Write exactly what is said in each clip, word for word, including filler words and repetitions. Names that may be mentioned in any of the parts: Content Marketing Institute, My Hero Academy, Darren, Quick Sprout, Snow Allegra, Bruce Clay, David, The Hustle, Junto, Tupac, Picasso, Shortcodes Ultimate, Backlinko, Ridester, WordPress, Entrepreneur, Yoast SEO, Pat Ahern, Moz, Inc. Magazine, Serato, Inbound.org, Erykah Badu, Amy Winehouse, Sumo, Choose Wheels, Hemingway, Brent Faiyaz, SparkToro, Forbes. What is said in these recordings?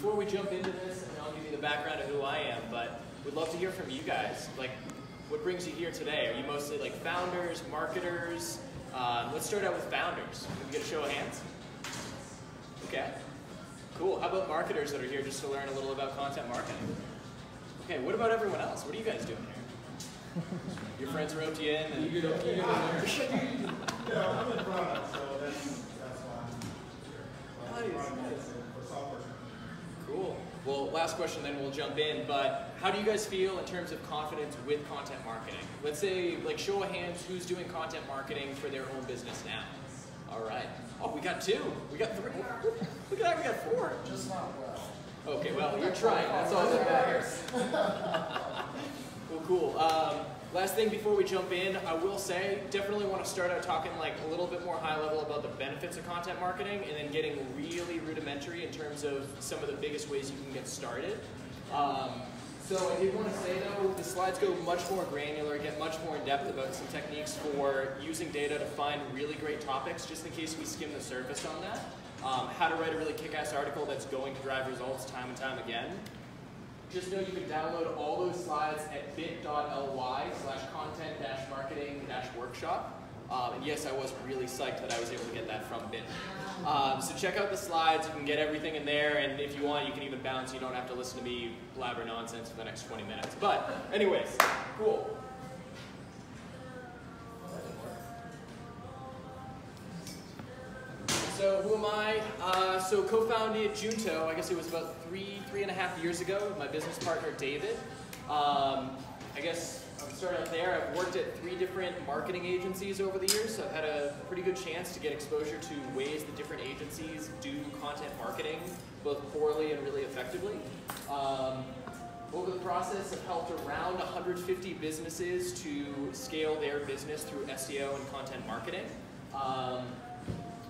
before we jump into this, and I'll give you the background of who I am, but we'd love to hear from you guys. Like, what brings you here today? Are you mostly like founders, marketers? Um, let's start out with founders. Can we get a show of hands? Okay. Cool. How about marketers that are here just to learn a little about content marketing? Okay, what about everyone else? What are you guys doing here? Your friends roped you in? And you did, you did yeah, I'm in product, so that's, that's why I'm here. Nice. For software. Cool. Well, last question, then we'll jump in, but how do you guys feel in terms of confidence with content marketing? Let's say, like, show of hands, who's doing content marketing for their own business now? All right. Oh, we got two. We got three. Look at that, we got four. Just not well. Okay, well, you're trying. That's all that matters. Well, cool. Um, last thing before we jump in, I will say, definitely want to start out talking like a little bit more high level about the benefits of content marketing, and then getting really rudimentary in terms of some of the biggest ways you can get started. Um, so I did want to say though, the slides go much more granular, get much more in depth about some techniques for using data to find really great topics, just in case we skim the surface on that. Um, how to write a really kick-ass article that's going to drive results time and time again. Just know you can download all those slides at bit.ly slash content dash marketing dash workshop. Um, and yes, I was really psyched that I was able to get that from Bit. Um, so check out the slides, you can get everything in there, and if you want, you can even bounce, you don't have to listen to me blabber nonsense for the next twenty minutes. But anyways, cool. So who am I? Uh, so co-founded Junto, I guess it was about three, three and a half years ago with my business partner, David. Um, I guess I'll start out there. I've worked at three different marketing agencies over the years, so I've had a pretty good chance to get exposure to ways that different agencies do content marketing, both poorly and really effectively. Um, over the process, I've helped around one hundred fifty businesses to scale their business through S E O and content marketing. Um,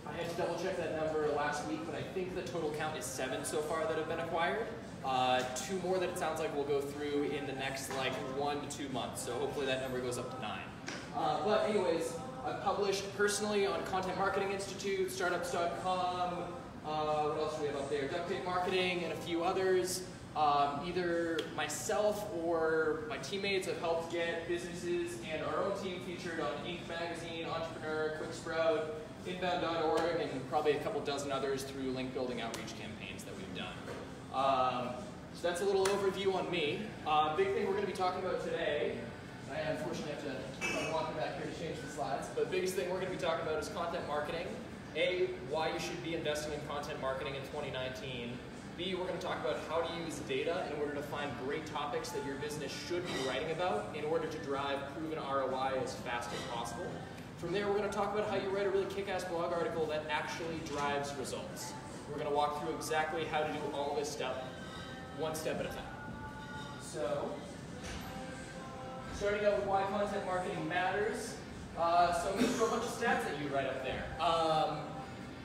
I had to double check that number last week, but I think the total count is seven so far that have been acquired. Uh, two more that it sounds like we'll go through in the next like one to two months, so hopefully that number goes up to nine. Uh, but anyways, I've published personally on Content Marketing Institute, startups dot com, uh, what else do we have up there? DuckPick Marketing and a few others. Um, either myself or my teammates have helped get businesses and our own team featured on Inc Magazine, Entrepreneur, Quick Sprout, Inbound dot org, and probably a couple dozen others through link building outreach campaigns that we've done. Um, so that's a little overview on me. Uh, big thing we're going to be talking about today, I unfortunately have to, I'm walking back here to change the slides, but biggest thing we're going to be talking about is content marketing. A, why you should be investing in content marketing in twenty nineteen. B, we're going to talk about how to use data in order to find great topics that your business should be writing about in order to drive proven R O I as fast as possible. From there, we're going to talk about how you write a really kick-ass blog article that actually drives results. We're going to walk through exactly how to do all this stuff, one step at a time. So, starting out with why content marketing matters. Uh, so I'm going to throw a bunch of stats at you right up there. Um,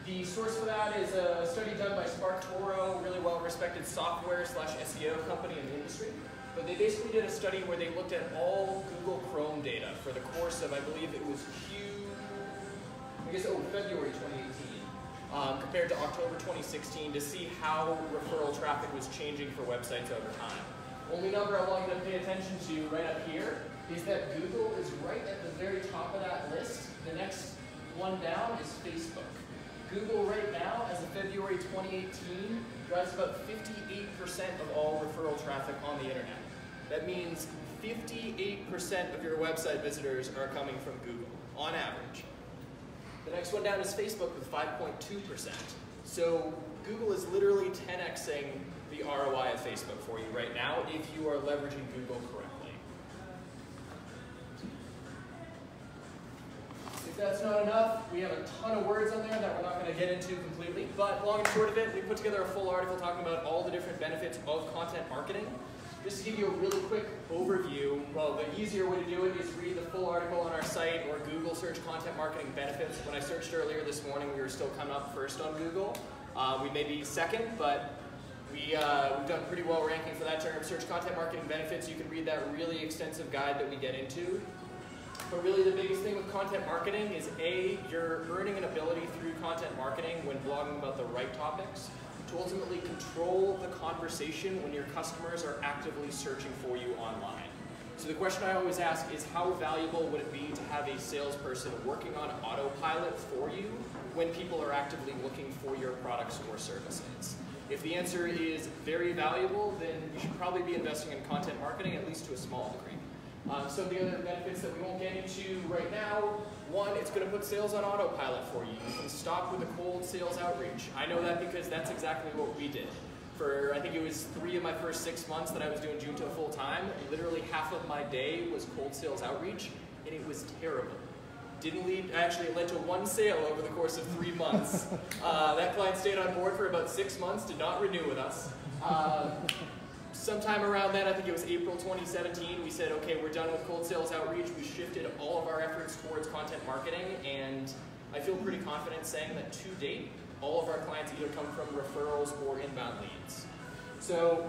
the source for that is a study done by SparkToro, really well-respected software slash S E O company in the industry. But they basically did a study where they looked at all Google Chrome data for the course of, I believe it was Q, I guess, oh, February twenty eighteen, um, compared to October twenty sixteen, to see how referral traffic was changing for websites over time. Only number I want you to pay attention to right up here is that Google is right at the very top of that list. The next one down is Facebook. Google right now, as of February twenty eighteen, drives about fifty-eight percent of all referral traffic on the internet. That means fifty-eight percent of your website visitors are coming from Google, on average. The next one down is Facebook with five point two percent. So Google is literally ten X-ing the R O I of Facebook for you right now if you are leveraging Google correctly. If that's not enough, we have a ton of words on there that we're not going to get into completely, but long and short of it, we put together a full article talking about all the different benefits of content marketing. Just to give you a really quick overview, well, the easier way to do it is read the full article on our site or Google search content marketing benefits. When I searched earlier this morning, we were still coming up first on Google. Uh, we may be second, but we, uh, we've done pretty well ranking for that term. Search content marketing benefits, you can read that really extensive guide that we get into. But really the biggest thing with content marketing is A, you're earning an ability through content marketing when blogging about the right topics. to ultimately control the conversation when your customers are actively searching for you online. So the question I always ask is, how valuable would it be to have a salesperson working on autopilot for you when people are actively looking for your products or services? If the answer is very valuable, then you should probably be investing in content marketing, at least to a small degree. Uh, so the other benefits that we won't get into right now, one, it's going to put sales on autopilot for you. You can stop with a cold sales outreach. I know that because that's exactly what we did. For, I think it was three of my first six months that I was doing Junto full time, literally half of my day was cold sales outreach, and it was terrible. Didn't lead, actually it led to one sale over the course of three months. Uh, that client stayed on board for about six months, did not renew with us. Uh, Sometime around then, I think it was April twenty seventeen, we said, okay, we're done with cold sales outreach. We shifted all of our efforts towards content marketing, and I feel pretty confident saying that to date, all of our clients either come from referrals or inbound leads. So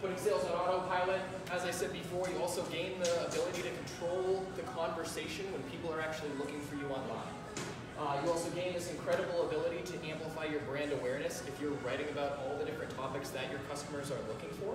putting sales on autopilot, as I said before, you also gain the ability to control the conversation when people are actually looking for you online. Uh, you also gain this incredible ability to amplify your brand awareness if you're writing about all the different topics that your customers are looking for.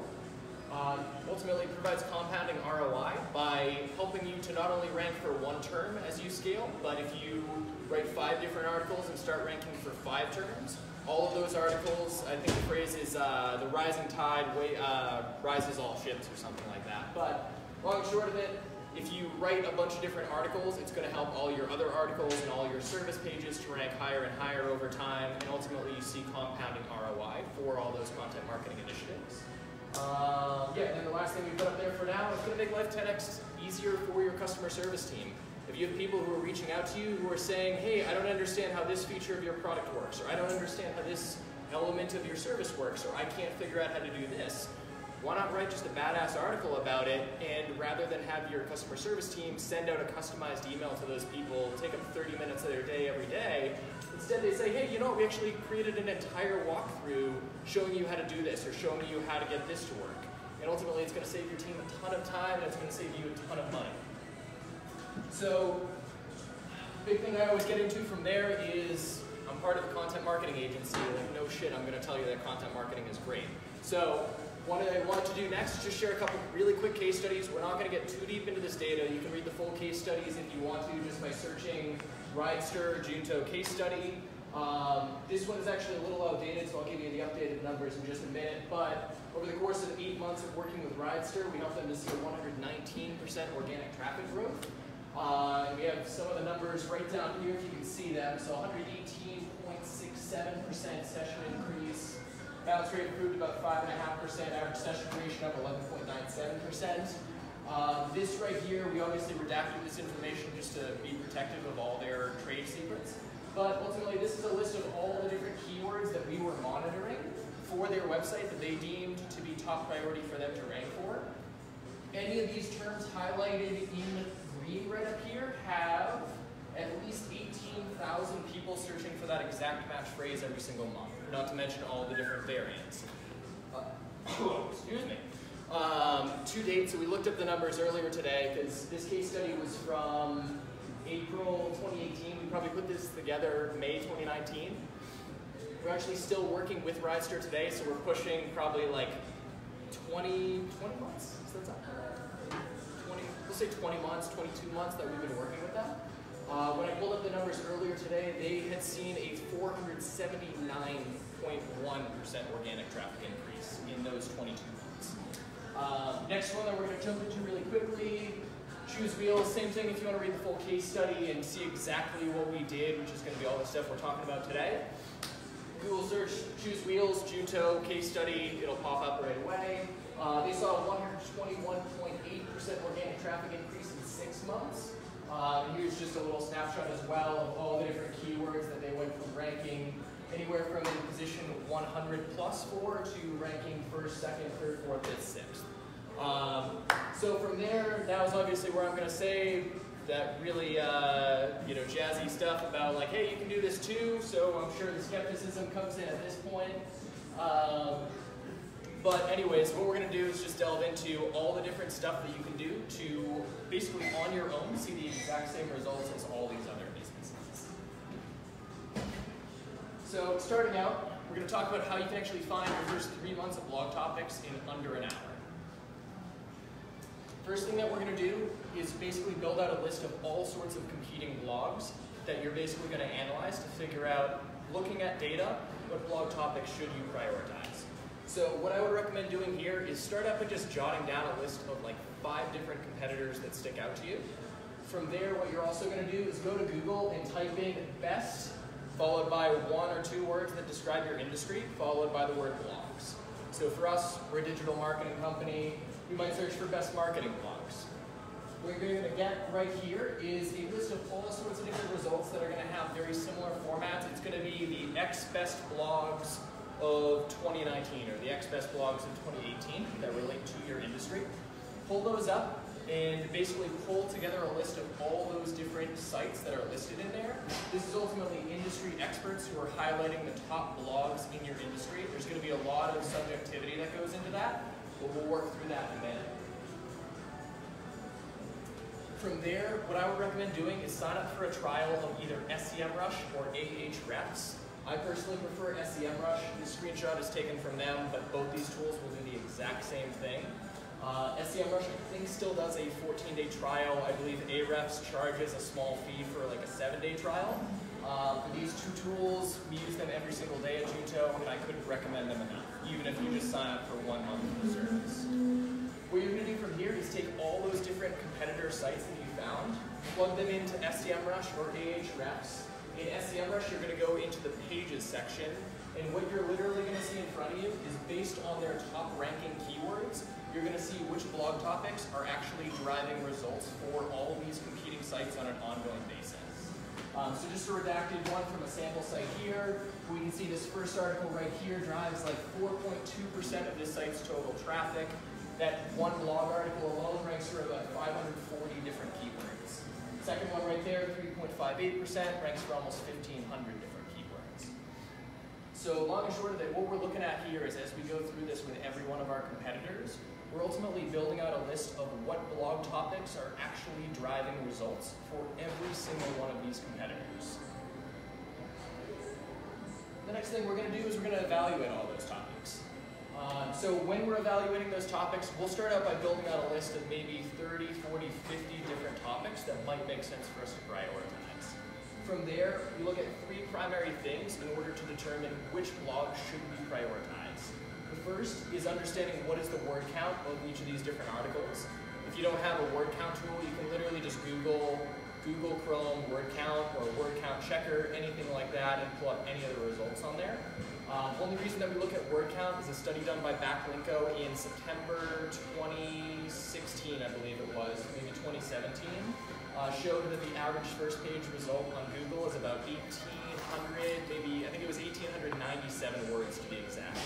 Uh, ultimately, it provides compounding R O I by helping you to not only rank for one term as you scale, but if you write five different articles and start ranking for five terms, all of those articles, I think the phrase is uh, the rising tide way, uh, rises all ships or something like that. But long and short of it, if you write a bunch of different articles, it's going to help all your other articles and all your service pages to rank higher and higher over time, and ultimately you see compounding R O I for all those content marketing initiatives. Uh, yeah, and then the last thing we put up there for now is going to make life ten X easier for your customer service team. If you have people who are reaching out to you who are saying, hey, I don't understand how this feature of your product works, or I don't understand how this element of your service works, or I can't figure out how to do this, why not write just a badass article about it, and rather than have your customer service team send out a customized email to those people, take up thirty minutes of their day every day, instead they say, hey, you know what, we actually created an entire walkthrough showing you how to do this, or showing you how to get this to work. And ultimately it's going to save your team a ton of time, and it's going to save you a ton of money. So, the big thing I always get into from there is, I'm part of a content marketing agency, like no shit, I'm going to tell you that content marketing is great. So, what I wanted to do next is just share a couple really quick case studies. We're not going to get too deep into this data. You can read the full case studies if you want to just by searching Ridester Junto case study. Um, this one is actually a little outdated, so I'll give you the updated numbers in just a minute. But over the course of eight months of working with Ridester, we helped them to see a one hundred nineteen percent organic traffic growth. Uh, and we have some of the numbers right down here if you can see them. So one hundred eighteen point six seven percent session increase. Bounce rate improved about five point five percent, average session duration up eleven point nine seven percent. Uh, this right here, we obviously redacted this information just to be protective of all their trade secrets. But ultimately, this is a list of all the different keywords that we were monitoring for their website that they deemed to be top priority for them to rank for. Any of these terms highlighted in green right up here have at least eighteen thousand people searching for that exact match phrase every single month, not to mention all the different variants. Uh, excuse me. Um, to date, so we looked up the numbers earlier today, because this case study was from April twenty eighteen. We probably put this together May twenty nineteen. We're actually still working with Ridester today, so we're pushing probably like twenty, twenty months? So that's twenty, we'll say twenty months, twenty-two months that we've been working with them. Uh, when I pulled up the numbers earlier today, they had seen a four hundred seventy-nine point one percent organic traffic increase in those twenty-two months. Uh, next one that we're going to jump into really quickly, Choose Wheels, same thing if you want to read the full case study and see exactly what we did, which is going to be all the stuff we're talking about today. Google search Choose Wheels, Junto, case study, it'll pop up right away. Uh, they saw a one hundred twenty-one point eight percent organic traffic increase in six months. Um, here's just a little snapshot as well of all the different keywords that they went from ranking anywhere from in position one hundred plus for to ranking first, second, third, fourth, fifth, sixth. Um, so from there, that was obviously where I'm going to say that really uh, you know, jazzy stuff about like, hey, you can do this too. So I'm sure the skepticism comes in at this point. Um, But anyways, what we're going to do is just delve into all the different stuff that you can do to basically on your own see the exact same results as all these other businesses. So starting out, We're going to talk about how you can actually find your first three months of blog topics in under an hour. First thing that we're going to do is basically build out a list of all sorts of competing blogs that you're basically going to analyze to figure out, looking at data, what blog topics should you prioritize. So what I would recommend doing here is start out by just jotting down a list of like five different competitors that stick out to you. From there, what you're also going to do is go to Google and type in best, followed by one or two words that describe your industry, followed by the word blogs. So for us, we're a digital marketing company. You might search for best marketing blogs. What you're going to get right here is a list of all sorts of different results that are going to have very similar formats. It's going to be the X best blogs of twenty nineteen or the X best blogs of twenty eighteen that relate to your industry. Pull those up and basically pull together a list of all those different sites that are listed in there. This is ultimately industry experts who are highlighting the top blogs in your industry. There's going to be a lot of subjectivity that goes into that. But we'll work through that in a minute. From there, what I would recommend doing is sign up for a trial of either SEMrush or Ahrefs. I personally prefer SEMrush. This screenshot is taken from them, but both these tools will do the exact same thing. Uh, SEMrush, I think, still does a fourteen day trial. I believe Ahrefs charges a small fee for like a seven day trial. Uh, for these two tools, we use them every single day at Junto, and I couldn't recommend them enough, even if you just sign up for one month of the service. What you're going to do from here is take all those different competitor sites that you found, plug them into SEMrush or Ahrefs. In SEMrush, you're going to go into the Pages section, and what you're literally going to see in front of you is based on their top ranking keywords, you're going to see which blog topics are actually driving results for all of these competing sites on an ongoing basis. Um, so just a redacted one from a sample site here. We can see this first article right here drives like four point two percent of this site's total traffic. That one blog article alone ranks for about five hundred forty different keywords. Second one right there, three point five eight percent, ranks for almost fifteen hundred different keywords. So long and short of it, what we're looking at here is as we go through this with every one of our competitors, we're ultimately building out a list of what blog topics are actually driving results for every single one of these competitors. The next thing we're going to do is we're going to evaluate all those topics. Um, so when we're evaluating those topics, we'll start out by building out a list of maybe thirty, forty, fifty different topics that might make sense for us to prioritize. From there, we look at three primary things in order to determine which blogs should be prioritized. The first is understanding what is the word count of each of these different articles. If you don't have a word count tool, you can literally just Google, Google Chrome word count or word count checker, anything like that, and pull up any of the results on there. Uh, the only reason that we look at word count is a study done by Backlinko in September twenty sixteen, I believe it was, maybe twenty seventeen, uh, showed that the average first page result on Google is about eighteen hundred, maybe, I think it was eighteen ninety-seven words to be exact.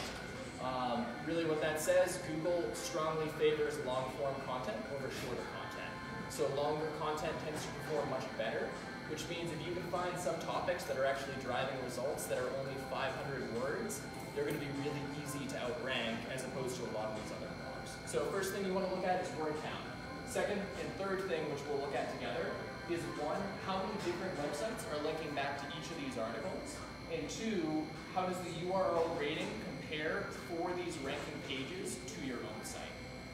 Um, really what that says, Google strongly favors long-form content over shorter content. So longer content tends to perform much better, which means if you can find some topics that are actually driving results that are only five hundred words, they're going to be really easy to outrank as opposed to a lot of these other blogs. So first thing you want to look at is word count. Second and third thing, which we'll look at together, is one, how many different websites are linking back to each of these articles? And two, how does the U R L rating compare for these ranking pages to your own site?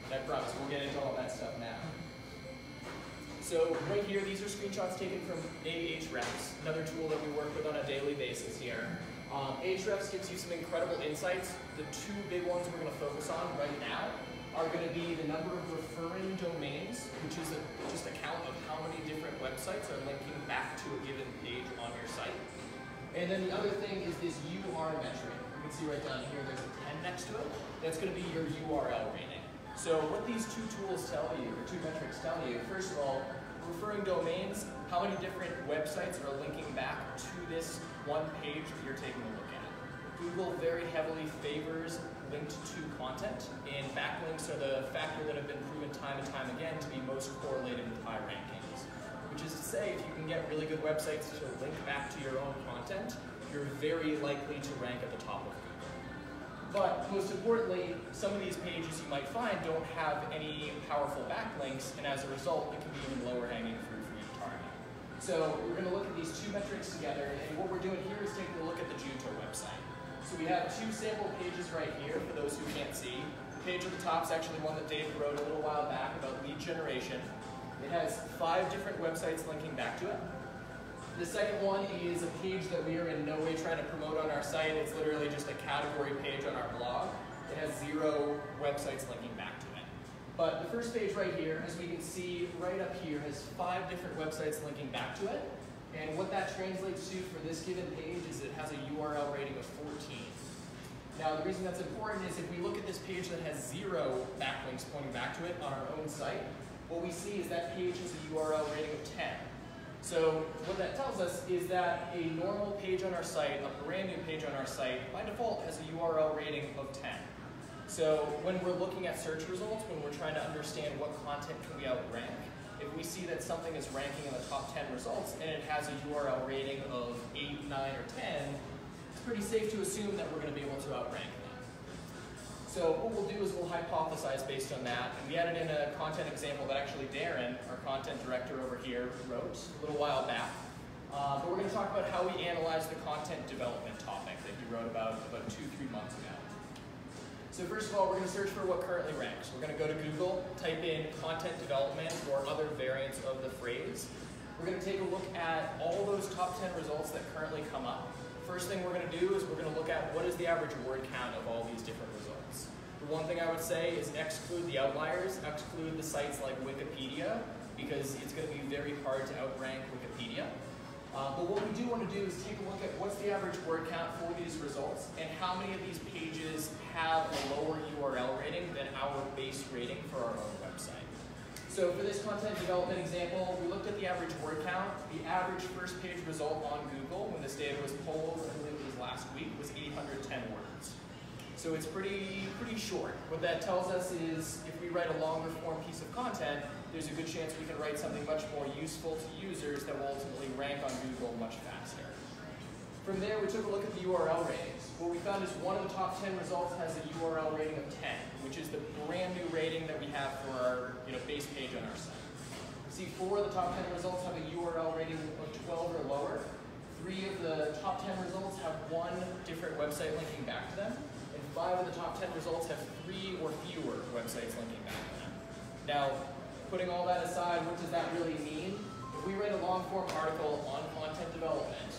And I promise we'll get into all that stuff now. So right here, these are screenshots taken from Ahrefs, another tool that we work with on a daily basis here. Um, Ahrefs gives you some incredible insights. The two big ones we're going to focus on right now are going to be the number of referring domains, which is a, just a count of how many different websites are linking back to a given page on your site. And then the other thing is this U R metric. You can see right down here there's a ten next to it. That's going to be your U R L rating. So what these two tools tell you, or two metrics tell you, first of all, referring domains, how many different websites are linking back to this one page that you're taking a look at. Google very heavily favors linked to content, and backlinks are the factor that have been proven time and time again to be most correlated with high rankings. Which is to say, if you can get really good websites to link back to your own content, you're very likely to rank at the top of Google. But most importantly, some of these pages you might find don't have any powerful backlinks, and as a result, it can be even lower hanging fruit for you to target. So we're going to look at these two metrics together, and what we're doing here is taking a look at the Junto website. So we have two sample pages right here for those who can't see. The page at the top is actually one that David wrote a little while back about lead generation. It has five different websites linking back to it. The second one is a page that we are in no way trying to promote on our site. It's literally just a category page on our blog. It has zero websites linking back to it. But the first page right here, as we can see right up here, has five different websites linking back to it. And what that translates to for this given page is it has a U R L rating of fourteen. Now the reason that's important is if we look at this page that has zero backlinks pointing back to it on our own site, what we see is that page has a U R L rating of ten. So what that tells us is that a normal page on our site, a brand new page on our site, by default has a U R L rating of ten. So when we're looking at search results, when we're trying to understand what content can we outrank, if we see that something is ranking in the top ten results and it has a U R L rating of eight, nine, or ten, it's pretty safe to assume that we're going to be able to outrank that. So what we'll do is we'll hypothesize based on that. And we added in a content example that actually Darren, our content director over here, wrote a little while back. Uh, but we're going to talk about how we analyze the content development topic that he wrote about about two, three months ago. So first of all, we're going to search for what currently ranks. We're going to go to Google, type in content development or other variants of the phrase. We're going to take a look at all those top ten results that currently come up. First thing we're going to do is we're going to look at what is the average word count of all these different results. The one thing I would say is exclude the outliers, exclude the sites like Wikipedia, because it's going to be very hard to outrank Wikipedia. Uh, but what we do want to do is take a look at what's the average word count for these results and how many of these pages have a lower U R L rating than our base rating for our own website. So for this content development example, we looked at the average word count. The average first page result on Google when this data was pulled, I believe it was last week, was eight hundred ten words. So it's pretty, pretty short. What that tells us is if we write a longer form piece of content, there's a good chance we can write something much more useful to users that will ultimately rank on Google much faster. From there, we took a look at the U R L ratings. What we found is one of the top ten results has a U R L rating of ten, which is the brand new rating that we have for our you know, base page on our site. See, four of the top ten results have a U R L rating of twelve or lower. Three of the top ten results have one different website linking back to them. And five of the top ten results have three or fewer websites linking back to them. Now, putting all that aside, what does that really mean? If we write a long-form article on content development,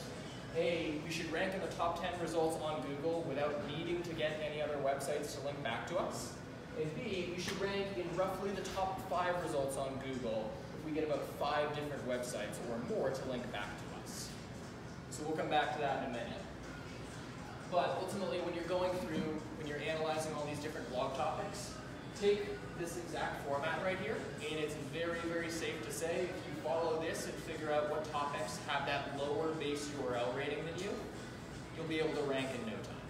hey, we should rank in the top ten results on Google without needing to get any other websites to link back to us. And B, we should rank in roughly the top five results on Google if we get about five different websites or more to link back to us. So we'll come back to that in a minute. But ultimately, when you're going through, when you're analyzing all these different blog topics, take this exact format right here, and it's very, very safe to say if you follow this and figure out what topics have that lower base U R L rating than you, you'll be able to rank in no time.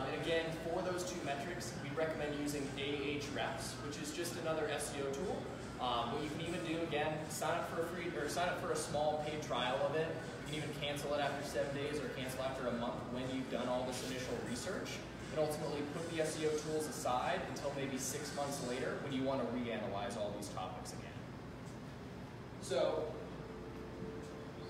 Um, and again, for those two metrics, we recommend using Ahrefs, which is just another S E O tool. Um, what you can even do, again, sign up for a free or sign up for a small paid trial of it. You can even cancel it after seven days or cancel after a month when you've done all this initial research. And ultimately put the S E O tools aside until maybe six months later when you want to reanalyze all these topics again. So,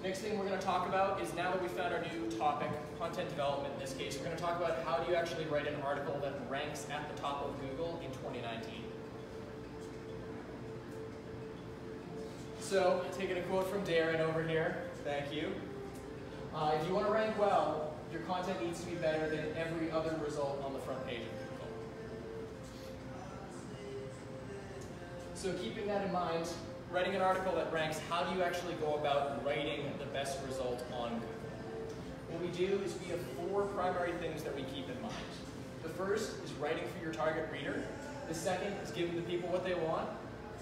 next thing we're going to talk about is now that we found our new topic, content development in this case, we're going to talk about how do you actually write an article that ranks at the top of Google in twenty nineteen. So, taking a quote from Darren over here, thank you. Uh, if you want to rank well, your content needs to be better than every other result on the front page of Google. So keeping that in mind, writing an article that ranks, how do you actually go about writing the best result on Google? What we do is we have four primary things that we keep in mind. The first is writing for your target reader. The second is giving the people what they want.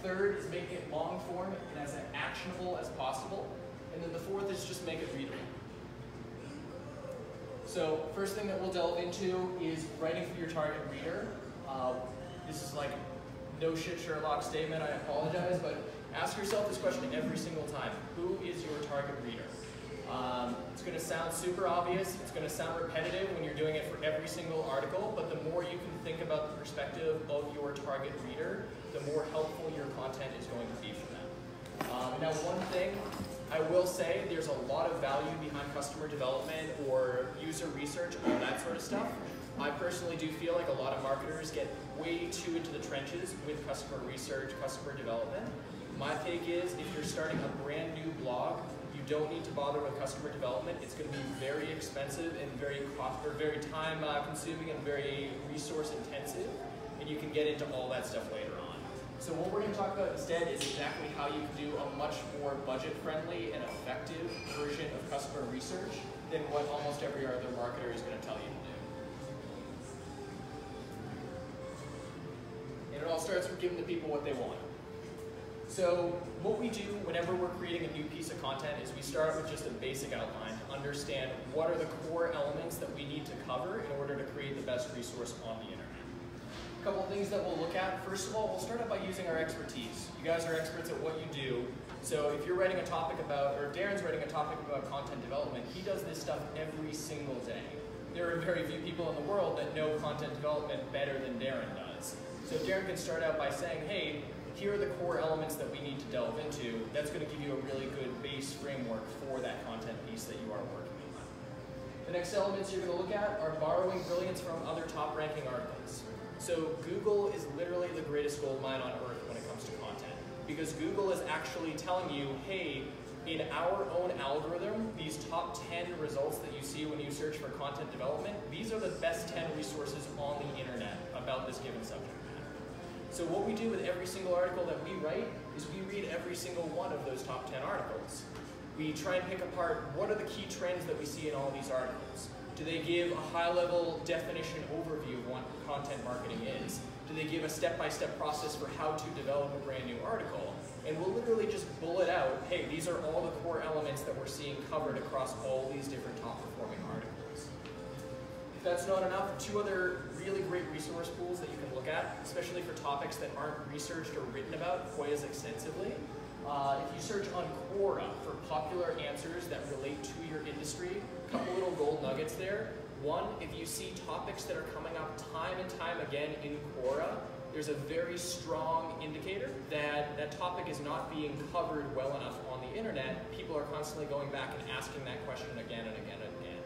Third is making it long form and as actionable as possible. And then the fourth is just make it readable. So first thing that we'll delve into is writing for your target reader. Uh, this is like no shit Sherlock statement, I apologize, but ask yourself this question every single time. Who is your target reader? Um, it's gonna sound super obvious, it's gonna sound repetitive when you're doing it for every single article, but the more you can think about the perspective of your target reader, the more helpful your content is going to be for them. Um, now one thing I will say there's a lot of value behind customer development or user research, all that sort of stuff. I personally do feel like a lot of marketers get way too into the trenches with customer research, customer development. My take is if you're starting a brand new blog, you don't need to bother with customer development. It's going to be very expensive and very cost or very time uh, consuming and very resource intensive, and you can get into all that stuff later on. So what we're going to talk about instead is exactly how you can do a much more budget-friendly and effective version of customer research than what almost every other marketer is going to tell you to do. And it all starts with giving the people what they want. So what we do whenever we're creating a new piece of content is we start with just a basic outline, understand what are the core elements that we need to cover in order to create the best resource on the internet. Couple things that we'll look at. First of all, we'll start out by using our expertise. You guys are experts at what you do. So if you're writing a topic about, or Darren's writing a topic about content development, he does this stuff every single day. There are very few people in the world that know content development better than Darren does. So Darren can start out by saying, hey, here are the core elements that we need to delve into. That's going to give you a really good base framework for that content piece that you are working on. The next elements you're going to look at are borrowing brilliance from other top-ranking articles. So Google is literally the greatest goldmine on earth when it comes to content, because Google is actually telling you, hey, in our own algorithm, these top ten results that you see when you search for content development, these are the best ten resources on the internet about this given subject matter. So what we do with every single article that we write is we read every single one of those top ten articles. We try and pick apart what are the key trends that we see in all these articles. Do they give a high-level definition overview of what content marketing is? Do they give a step-by-step process for how to develop a brand new article? And we'll literally just bullet out, hey, these are all the core elements that we're seeing covered across all these different top-performing articles. If that's not enough, two other really great resource pools that you can look at, especially for topics that aren't researched or written about quite as extensively. Uh, if you search on Quora for popular answers that relate to your industry, a couple little gold nuggets there. One, if you see topics that are coming up time and time again in Quora, there's a very strong indicator that that topic is not being covered well enough on the internet. People are constantly going back and asking that question again and again and again.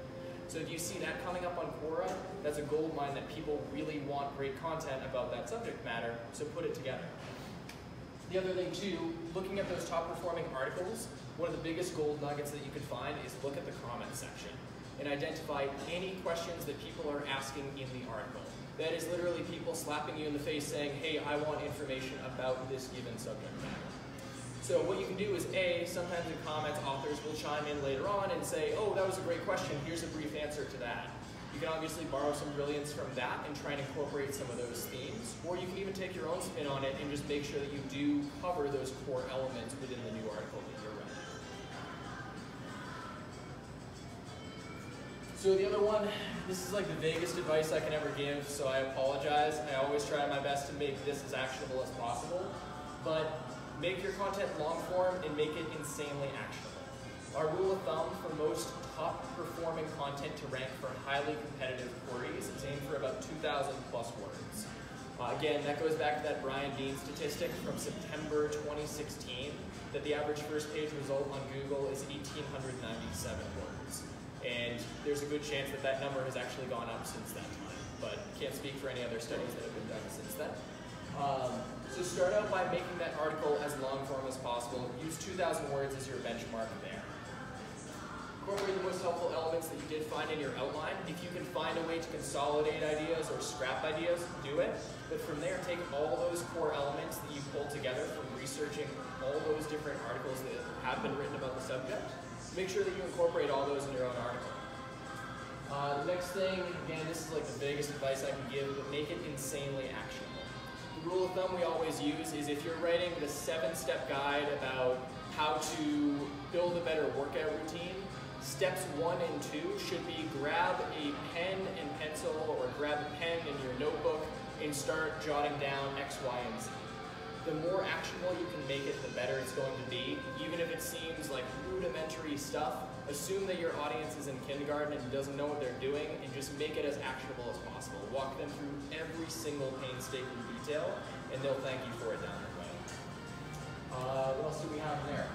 So if you see that coming up on Quora, that's a gold mine that people really want great content about that subject matter, so put it together. The other thing too, looking at those top performing articles, one of the biggest gold nuggets that you can find is look at the comment section and identify any questions that people are asking in the article. That is literally people slapping you in the face saying, hey, I want information about this given subject matter. So what you can do is A, sometimes in comments authors will chime in later on and say, oh, that was a great question, here's a brief answer to that. You can obviously borrow some brilliance from that and try and incorporate some of those themes, or you can even take your own spin on it and just make sure that you do cover those core elements within the new article that you're writing. So the other one, this is like the vaguest advice I can ever give, so I apologize. I always try my best to make this as actionable as possible, but make your content long form and make it insanely actionable. Our rule of thumb for most top-performing content to rank for highly competitive queries is aimed for about two thousand plus words. Uh, again, that goes back to that Brian Dean statistic from September twenty sixteen that the average first page result on Google is one thousand eight hundred ninety-seven words. And there's a good chance that that number has actually gone up since that time, but can't speak for any other studies that have been done since then. Um, so start out by making that article as long form as possible. Use two thousand words as your benchmark there. Incorporate the most helpful elements that you did find in your outline. If you can find a way to consolidate ideas or scrap ideas, do it. But from there, take all those core elements that you pulled together from researching all those different articles that have been written about the subject. Make sure that you incorporate all those in your own article. Uh, the next thing, again, this is like the biggest advice I can give, but make it insanely actionable. The rule of thumb we always use is if you're writing the seven-step guide about how to build a better workout routine, steps one and two should be grab a pen and pencil or grab a pen in your notebook and start jotting down X, Y, and Z. The more actionable you can make it, the better it's going to be. Even if it seems like rudimentary stuff, assume that your audience is in kindergarten and doesn't know what they're doing, and just make it as actionable as possible. Walk them through every single painstaking detail, and they'll thank you for it down the road. Uh, what else do we have there?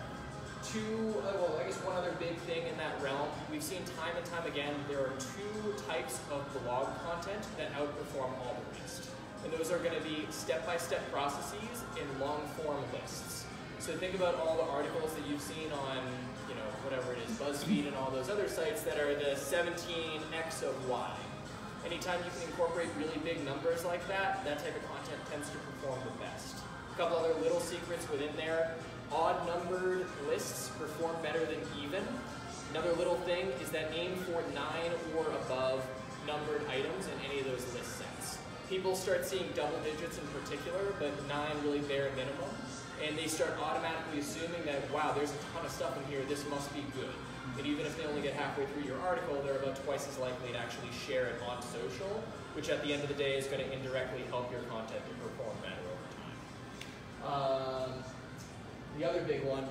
two, well, I guess one other big thing in that realm, we've seen time and time again, there are two types of blog content that outperform all the rest. And those are going to be step-by-step processes and long-form lists. So think about all the articles that you've seen on, you know, whatever it is, BuzzFeed and all those other sites that are the seventeen X of Y. Anytime you can incorporate really big numbers like that, that type of content tends to perform the best. A couple other little secrets within there. Odd numbered lists perform better than even. Another little thing is that aim for nine or above numbered items in any of those list sets. People start seeing double digits in particular, but nine really bare minimum. And they start automatically assuming that, wow, there's a ton of stuff in here, this must be good. And even if they only get halfway through your article, they're about twice as likely to actually share it on social, which at the end of the day is going to indirectly help your content to perform better over time. Um, the other big one,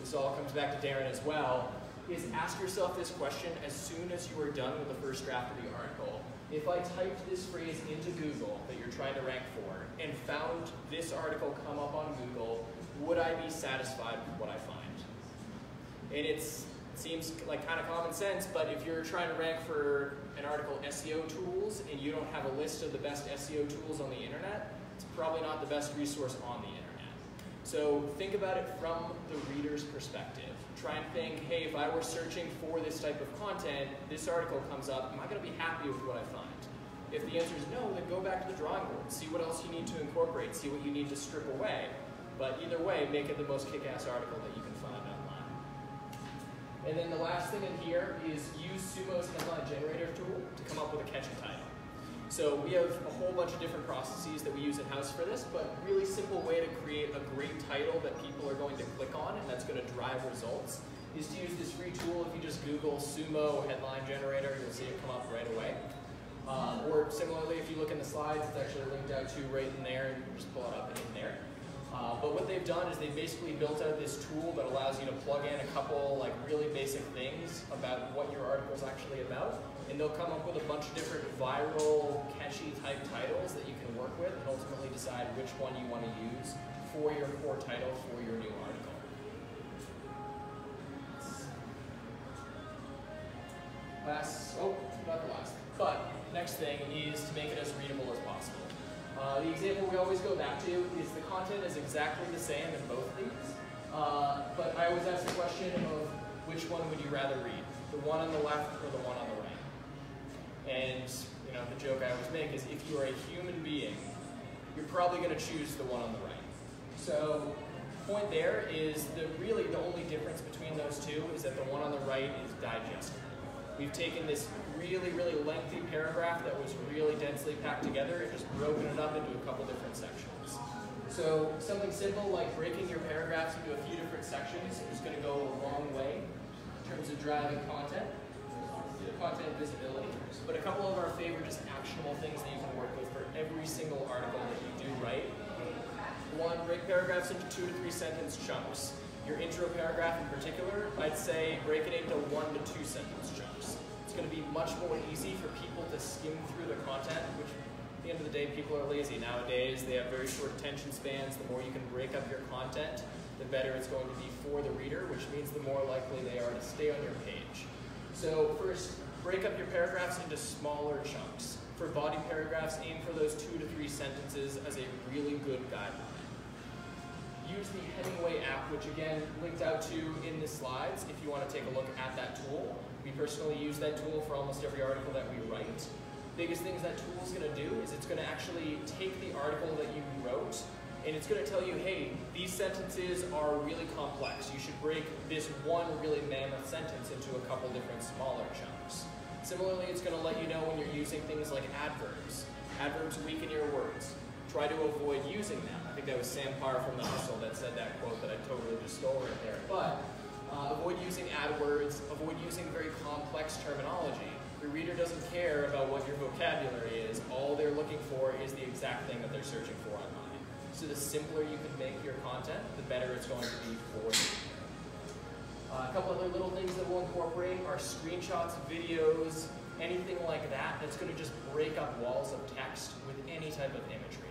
this all comes back to Darren as well, is ask yourself this question as soon as you are done with the first draft of the article. If I typed this phrase into Google that you're trying to rank for and found this article come up on Google, would I be satisfied with what I find? And it's, it seems like kind of common sense, but if you're trying to rank for an article S E O tools and you don't have a list of the best S E O tools on the internet, it's probably not the best resource on the internet. So think about it from the reader's perspective. Try and think, hey, if I were searching for this type of content, this article comes up, am I gonna be happy with what I find? If the answer is no, then go back to the drawing board, see what else you need to incorporate, see what you need to strip away. But either way, make it the most kick-ass article that you can find online. And then the last thing in here is use Sumo's headline generator tool to come up with a catchy title. So we have a whole bunch of different processes that we use in-house for this, but really simple way to create a great title that people are going to click on and that's going to drive results is to use this free tool. If you just Google Sumo headline generator, you'll see it come up right away. Um, or similarly, if you look in the slides, it's actually linked out to right in there, and you can just pull it up and in there. Uh, but what they've done is they basically built out this tool that allows you to plug in a couple like really basic things about what your article is actually about, and they'll come up with a bunch of different viral, catchy type titles that you can work with and ultimately decide which one you want to use for your core title for your new article. Last, oh, not the last, but next thing is to make it as readable as possible. Uh, the example we always go back to is the content is exactly the same in both these, uh, but I always ask the question of which one would you rather read, the one on the left or the one on the right? And you know, the joke I always make is if you are a human being, you're probably going to choose the one on the right. So the point there is that really the only difference between those two is that the one on the right is digestible. We've taken this really, really lengthy paragraph that was really densely packed together and just broken it up into a couple different sections. So something simple like breaking your paragraphs into a few different sections is going to go a long way in terms of driving content, content visibility. But a couple of our favorite just actionable things that you can work with for every single article that you do write. One, break paragraphs into two to three sentence chunks. Your intro paragraph in particular, I'd say break it into one to two sentence chunks. It's going to be much more easy for people to skim through the content, which at the end of the day, people are lazy nowadays. They have very short attention spans. The more you can break up your content, the better it's going to be for the reader, which means the more likely they are to stay on your page. So first, break up your paragraphs into smaller chunks. For body paragraphs, aim for those two to three sentences as a really good guideline. Use the Hemingway app, which again, linked out to in the slides if you want to take a look at that tool. We personally use that tool for almost every article that we write. Biggest things that tool is going to do is it's going to actually take the article that you wrote and it's going to tell you, hey, these sentences are really complex. You should break this one really mammoth sentence into a couple different smaller chunks. Similarly, it's going to let you know when you're using things like adverbs. Adverbs weaken your words. Try to avoid using them. I think that was Sam Parr from The Hustle that said that quote that I totally just stole right there. But uh, avoid using AdWords, avoid using very complex terminology. Your reader doesn't care about what your vocabulary is. All they're looking for is the exact thing that they're searching for online. So the simpler you can make your content, the better it's going to be for you. Uh, a couple other little things that we'll incorporate are screenshots, videos, anything like that that's going to just break up walls of text with any type of imagery.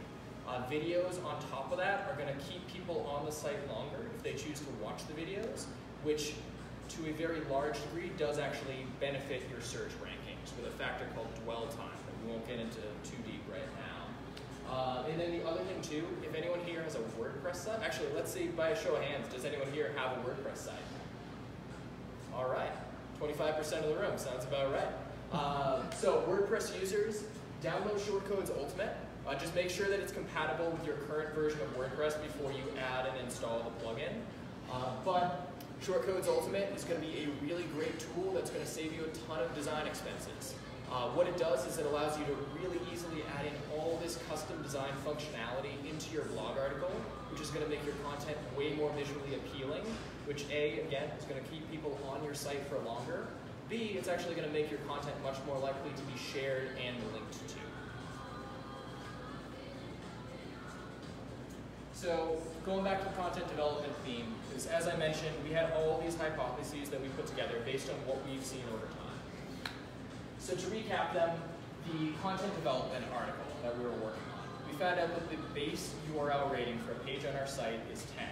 Uh, videos on top of that are going to keep people on the site longer if they choose to watch the videos, which to a very large degree does actually benefit your search rankings with a factor called dwell time that we won't get into too deep right now. Uh, and then the other thing too, if anyone here has a WordPress site, actually let's see by a show of hands, does anyone here have a WordPress site? All right, twenty-five percent of the room, sounds about right. Uh, so WordPress users, download Shortcodes Ultimate. Uh, just make sure that it's compatible with your current version of WordPress before you add and install the plugin. Uh, but Shortcodes Ultimate is going to be a really great tool that's going to save you a ton of design expenses. Uh, what it does is it allows you to really easily add in all this custom design functionality into your blog article, which is going to make your content way more visually appealing, which A, again, is going to keep people on your site for longer. B, it's actually going to make your content much more likely to be shared and linked to. So going back to the content development theme, is as I mentioned, we had all these hypotheses that we put together based on what we've seen over time. So to recap them, the content development article that we were working on, we found out that the base U R L rating for a page on our site is ten.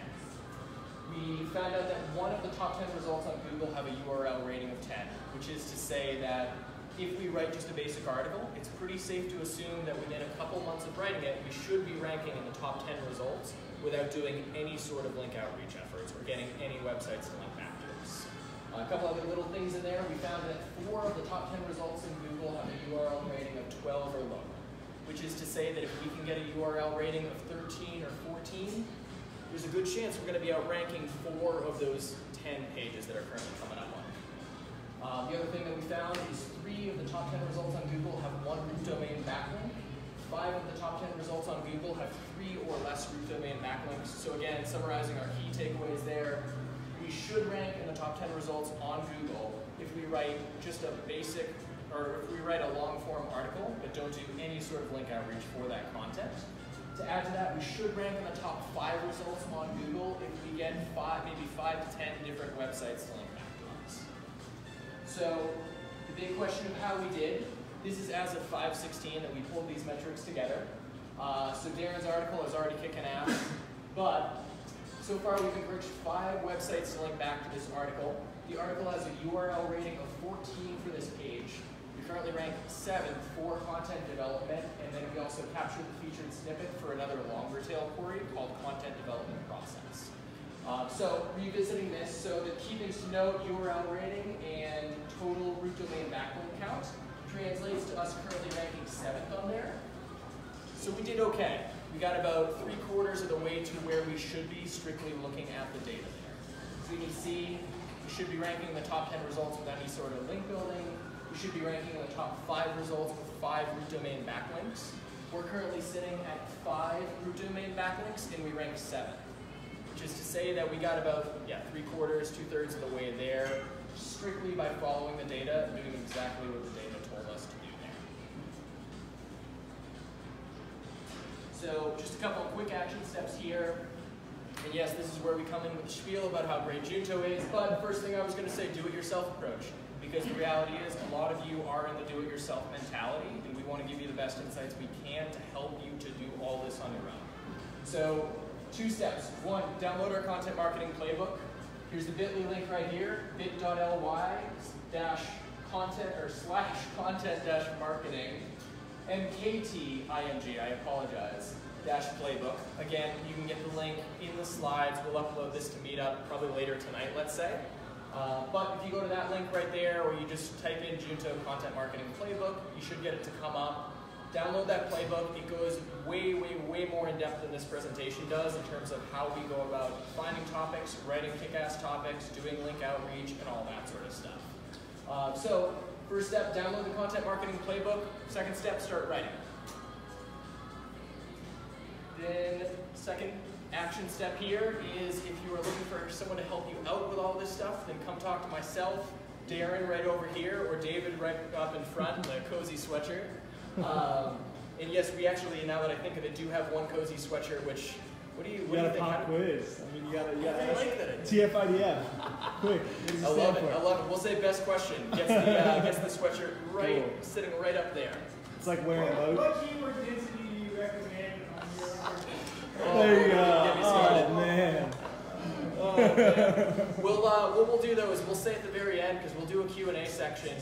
We found out that one of the top ten results on Google have a U R L rating of ten, which is to say that if we write just a basic article, it's pretty safe to assume that within a couple months of writing it, we should be ranking in the top ten results without doing any sort of link outreach efforts or getting any websites to link back to us. Uh, a couple other little things in there, we found that four of the top ten results in Google have a U R L rating of twelve or lower, which is to say that if we can get a U R L rating of thirteen or fourteen, there's a good chance we're going to be outranking four of those ten pages that are currently coming up on. Uh, the other thing that we found is three of the top ten results on Google have one root domain backlink. Five of the top ten results on Google have three or less root domain backlinks. So again, summarizing our key takeaways there, we should rank in the top ten results on Google if we write just a basic, or if we write a long form article, but don't do any sort of link outreach for that content. To add to that, we should rank in the top five results on Google if we get five, maybe five to ten different websites to link back to us. So the big question of how we did, this is as of five sixteen that we pulled these metrics together. Uh, so Darren's article is already kicking ass, but so far we've encouraged five websites to link back to this article. The article has a U R L rating of fourteen for this page. Currently ranked seventh for content development, and then we also captured the featured snippet for another longer tail query called content development process. Uh, so revisiting this, so the key things to note, U R L rating and total root domain backlink count translates to us currently ranking seventh on there. So we did okay. We got about three quarters of the way to where we should be strictly looking at the data there. So you can see we should be ranking the top ten results without any sort of link building. We should be ranking in the top five results with five root domain backlinks. We're currently sitting at five root domain backlinks and we rank seventh, which is to say that we got about yeah, three quarters, two thirds of the way there strictly by following the data and doing exactly what the data told us to do there. So just a couple of quick action steps here. And yes, this is where we come in with a spiel about how great Junto is, but first thing I was going to say, do it yourself approach. Because the reality is a lot of you are in the do-it-yourself mentality, and we want to give you the best insights we can to help you to do all this on your own. So two steps. One, download our content marketing playbook. Here's the bit dot L Y link right here, bit.ly dash content or slash content dash marketing, M K T I N G, I apologize, dash playbook. Again, you can get the link in the slides. We'll upload this to Meetup probably later tonight, let's say. Uh, but if you go to that link right there, or you just type in Junto Content Marketing Playbook, you should get it to come up. Download that playbook. It goes way, way, way more in depth than this presentation does in terms of how we go about finding topics, writing kick-ass topics, doing link outreach, and all that sort of stuff. Uh, so first step, download the Content Marketing Playbook. Second step, start writing. Then second action step here is if you are looking for someone to help you out with all this stuff, then come talk to myself, Darren right over here, or David right up in front in a cozy sweatshirt. Um, and yes, we actually, now that I think of it, do have one cozy sweatshirt, which, what do you, what you do you think? You gotta pop quiz. I mean, you gotta, you gotta like that. T F I D F. Quick. I love it, I love it. We'll say best question. Gets the, uh, gets the sweatshirt right, cool. Sitting right up there. It's like wearing a load. What keyword density do you recommend on your article? There you go. Oh man. Oh We'll, uh, what we'll do, though, is we'll say at the very end, because we'll do a Q and A section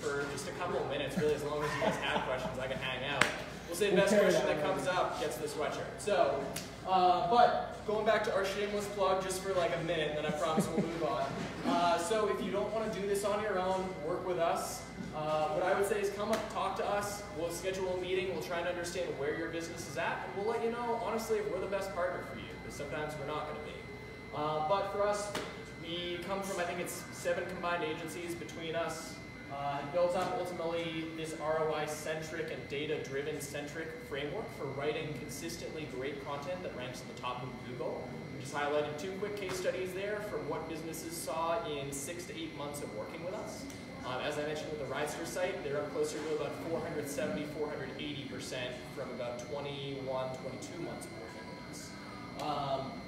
for just a couple of minutes, really, as long as you guys have questions, I can hang out. We'll say the best question that comes up gets the sweatshirt. So, uh, but going back to our shameless plug just for like a minute, and then I promise we'll move on. Uh, so if you don't want to do this on your own, work with us. Uh, what I would say is come up, talk to us. We'll schedule a meeting. We'll try and understand where your business is at, and we'll let you know, honestly, if we're the best partner for you, because sometimes we're not going to be. Uh, but for us, we come from, I think it's seven combined agencies between us, uh, and built up ultimately this R O I-centric and data-driven centric framework for writing consistently great content that ranks at the top of Google. We just highlighted two quick case studies there from what businesses saw in six to eight months of working with us. Um, as I mentioned with the Ridester site, they're up closer to about four hundred seventy, four hundred eighty percent from about twenty-one, twenty-two months of working with us. Um,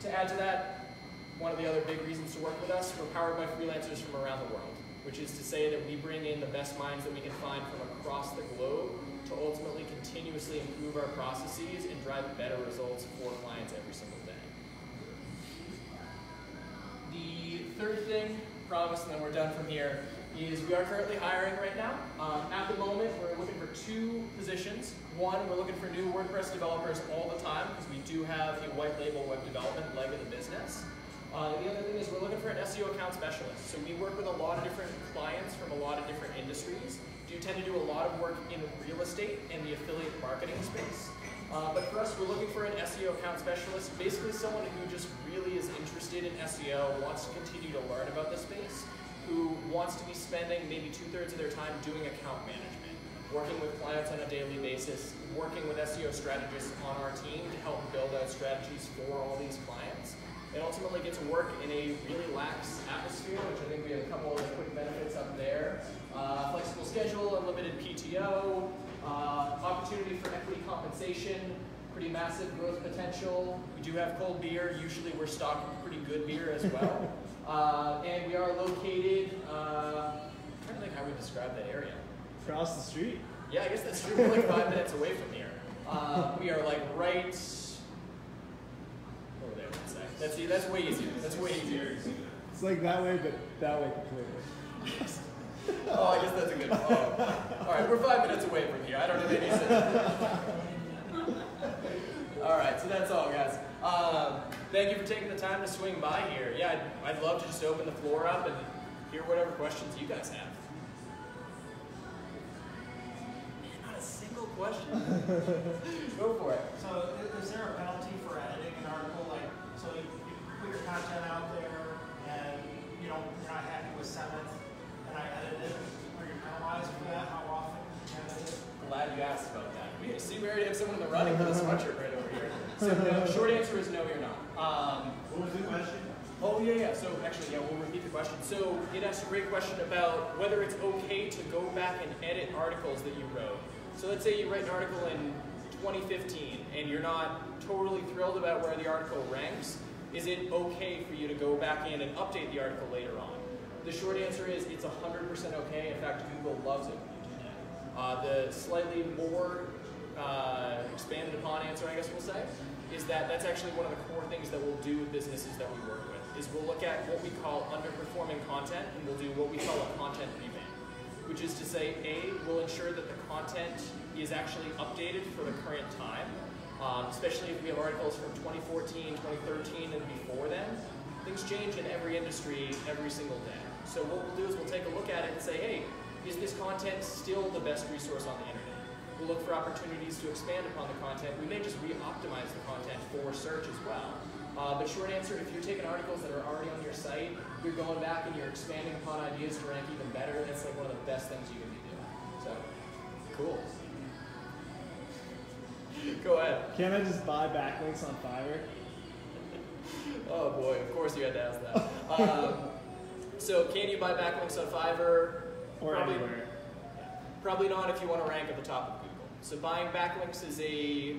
to add to that, one of the other big reasons to work with us, we're powered by freelancers from around the world, which is to say that we bring in the best minds that we can find from across the globe to ultimately continuously improve our processes and drive better results for clients every single day. The third thing, promise, and then we're done from here, is we are currently hiring right now. Um, at the moment, we're looking for two positions. One, we're looking for new WordPress developers all the time, because we do have a white label web development leg of the business. Uh, the other thing is we're looking for an S E O account specialist. So we work with a lot of different clients from a lot of different industries. Do tend to do a lot of work in real estate and the affiliate marketing space. Uh, but for us, we're looking for an S E O account specialist, basically someone who just really is interested in S E O, wants to continue to learn about the space, who wants to be spending maybe two-thirds of their time doing account management, working with clients on a daily basis, working with S E O strategists on our team to help build out strategies for all these clients. It ultimately gets to work in a really lax atmosphere, which I think we have a couple of quick benefits up there. Uh, flexible schedule, unlimited P T O, uh, opportunity for equity compensation, pretty massive growth potential. We do have cold beer. Usually we're stocked with pretty good beer as well. Uh, and we are located, uh, I'm trying to think how we describe that area. Across the street? Yeah, I guess that's true. We're like five minutes away from here. Uh, we are like right over there. That's, that's way easier. That's way easier. It's like that way, but that way completely. Oh, I guess that's a good one. Oh. All right, we're five minutes away from here. I don't have any sense. All right, so that's all, guys. Um, Thank you for taking the time to swing by here. Yeah, I'd, I'd love to just open the floor up and hear whatever questions you guys have. Man, not a single question. Go for it. So is there a penalty for editing an article? Like, so you, you put your content out there and you don't, you're not happy with seventh and I edit it. Are you penalized for that? How often do you edit it? Glad you asked about that. We see we already have someone in the running for the sweatshirt right over here. So the short answer is no, you're not. Um, what was the question? Oh, yeah, yeah. So actually, yeah, we'll repeat the question. So it asked a great question about whether it's okay to go back and edit articles that you wrote. So let's say you write an article in twenty fifteen, and you're not totally thrilled about where the article ranks. Is it okay for you to go back in and update the article later on? The short answer is it's one hundred percent okay. In fact, Google loves it when you do that. Uh, the slightly more uh, expanded upon answer, I guess we'll say, is that that's actually one of the core things that we'll do with businesses that we work with, is we'll look at what we call underperforming content, and we'll do what we call a content revamp, which is to say, A, we'll ensure that the content is actually updated for the current time, um, especially if we have articles from twenty fourteen, twenty thirteen, and before then. Things change in every industry every single day. So what we'll do is we'll take a look at it and say, hey, is this content still the best resource on the internet? We'll look for opportunities to expand upon the content. We may just re-optimize the content for search as well. Uh, but short answer, if you're taking articles that are already on your site, you're going back and you're expanding upon ideas to rank even better. That's like one of the best things you can be doing. So, cool. Go ahead. Can't I just buy backlinks on Fiverr? Oh boy, of course you had to ask that. um, so, can you buy backlinks on Fiverr? Or Probably, anywhere. Probably not if you want to rank at the top of Google. So buying backlinks is a,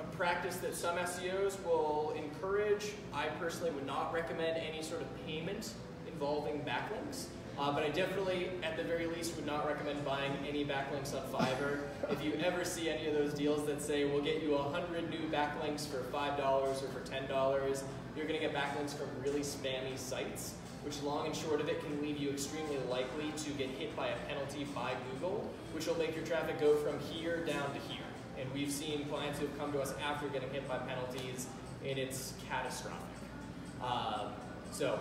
a practice that some S E Os will encourage. I personally would not recommend any sort of payment involving backlinks. Uh, but I definitely, at the very least, would not recommend buying any backlinks on Fiverr. If you ever see any of those deals that say, we'll get you one hundred new backlinks for five dollars or for ten dollars, you're going to get backlinks from really spammy sites, which long and short of it can leave you extremely likely to get hit by a penalty by Google, which will make your traffic go from here down to here. And we've seen clients who have come to us after getting hit by penalties, and it's catastrophic. Um, so.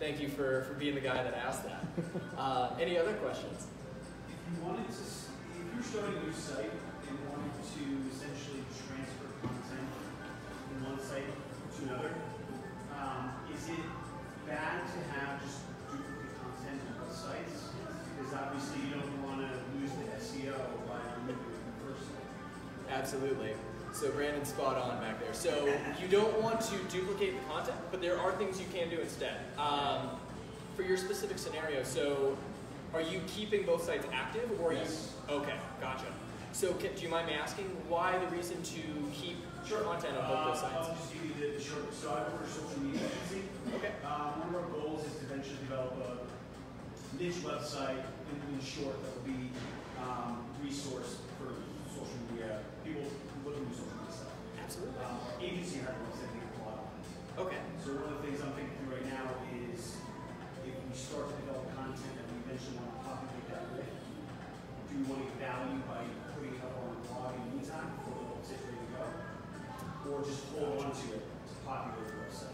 Thank you for, for being the guy that asked that. Uh, any other questions? If you wanted to, if you're starting a new site and wanted to essentially transfer content from one site to another, um, is it bad to have just duplicate content on both sites? Because obviously you don't want to lose the S E O by removing the first site. Absolutely. So Brandon's spot on back there. So you don't want to duplicate the content, but there are things you can do instead. Um, for your specific scenario, so are you keeping both sites active? Or are yes. you, okay, gotcha. So can, do you mind me asking why the reason to keep sure. content on both those sites? Uh, I'll just give you the short, so I work for a social media agency. Okay. Um, one of our goals is to eventually develop a niche website, in short, that will be um, resource for social media people. Absolutely. Uh, agency articles that we apply on. Okay. So one of the things I'm thinking through right now is if we start to develop content that we eventually want to populate that with, do we want to get value by putting it up on the blog in the meantime before the website ready to go? Or just hold on to it to populate the website?